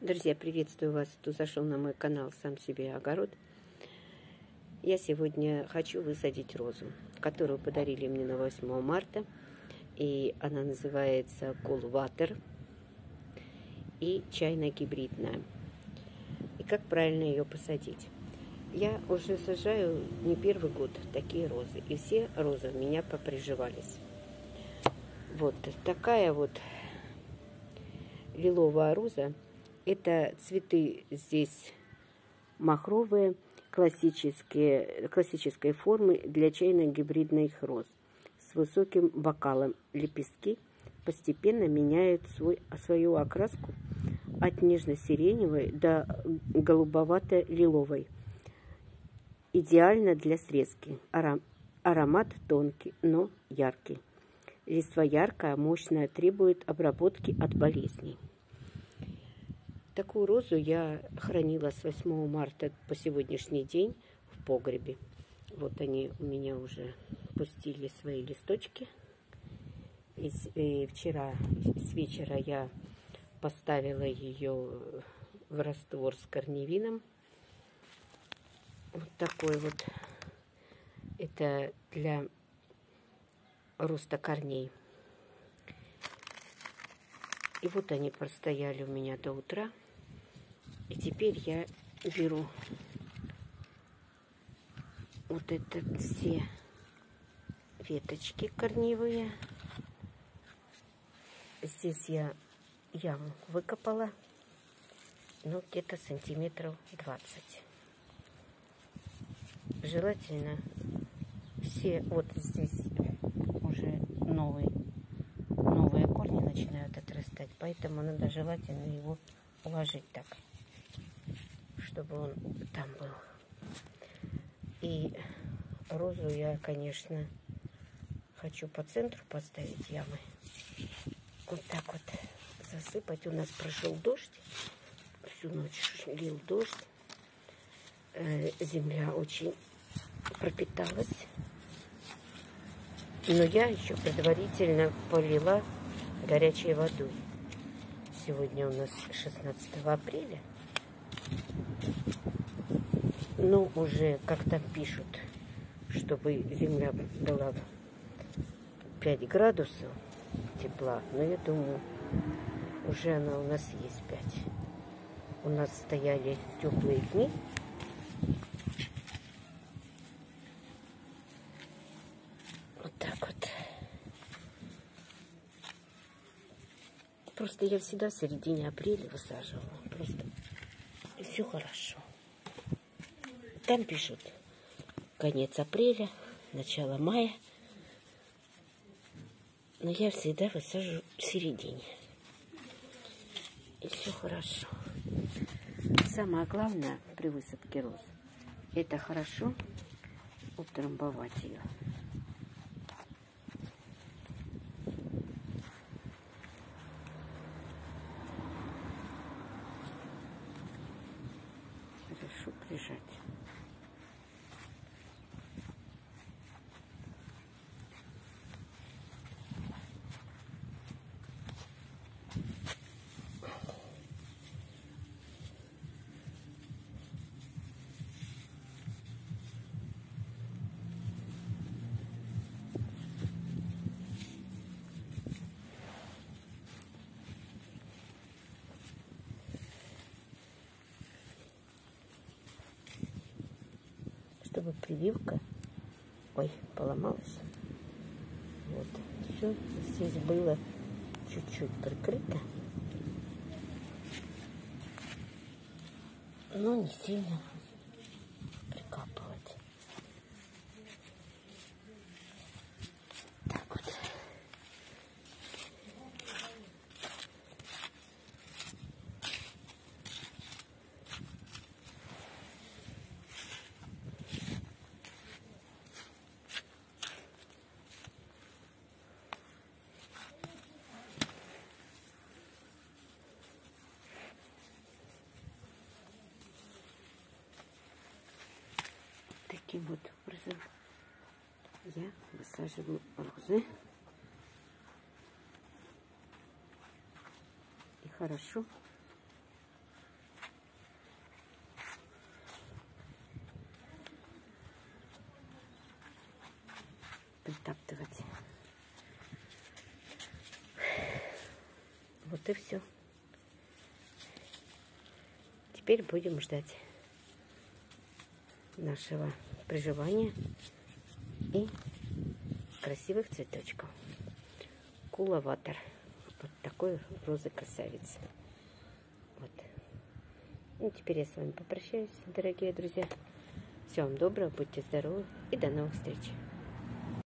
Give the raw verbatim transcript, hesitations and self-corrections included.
Друзья, приветствую вас, кто зашел на мой канал «Сам себе огород». Я сегодня хочу высадить розу, которую подарили мне на восьмое марта. И она называется Cool Water и чайно-гибридная. И как правильно ее посадить? Я уже сажаю не первый год такие розы. И все розы у меня поприживались. Вот такая вот лиловая роза. Это цветы здесь махровые, классические, классической формы для чайно-гибридных роз с высоким бокалом. Лепестки постепенно меняют свой, свою окраску от нежно-сиреневой до голубовато-лиловой. Идеально для срезки. Аромат тонкий, но яркий. Листва яркая, мощная, требует обработки от болезней. Такую розу я хранила с восьмого марта по сегодняшний день в погребе. Вот они у меня уже пустили свои листочки. И, и вчера, с вечера я поставила ее в раствор с корневином. Вот такой вот. Это для роста корней. И вот они простояли у меня до утра. И теперь я беру вот это все веточки корневые. Здесь я яму выкопала, ну, где-то сантиметров двадцать. Желательно все, вот здесь уже новые, новые корни начинают отрастать, поэтому надо желательно его уложить так, чтобы он там был. И розу я, конечно, хочу по центру поставить ямы. Вот так вот засыпать. У нас прошел дождь. Всю ночь лил дождь. Земля очень пропиталась. Но я еще предварительно полила горячей водой. Сегодня у нас шестнадцатое апреля. Но уже, как там пишут, чтобы земля была пять градусов тепла. Но я думаю, уже она у нас есть пять. У нас стояли теплые дни. Вот так вот. Просто я всегда в середине апреля высаживала. Просто все хорошо. Там пишут конец апреля, начало мая. Но я всегда высажу в середине. И все хорошо. Самое главное при высадке роз — это хорошо утрамбовать ее. Хорошо прижать. Чтобы прививка, ой, поломалась. Вот, все здесь было чуть-чуть прикрыто, но не сильно прикапывать. Так вот. Таким вот образом я высаживаю розы. И хорошо притаптывать. Вот и все. Теперь будем ждать нашего приживания и красивых цветочков. Cool Water. Вот такой розы красавицы. Вот. Ну, теперь я с вами попрощаюсь, дорогие друзья. Всего вам доброго, будьте здоровы и до новых встреч.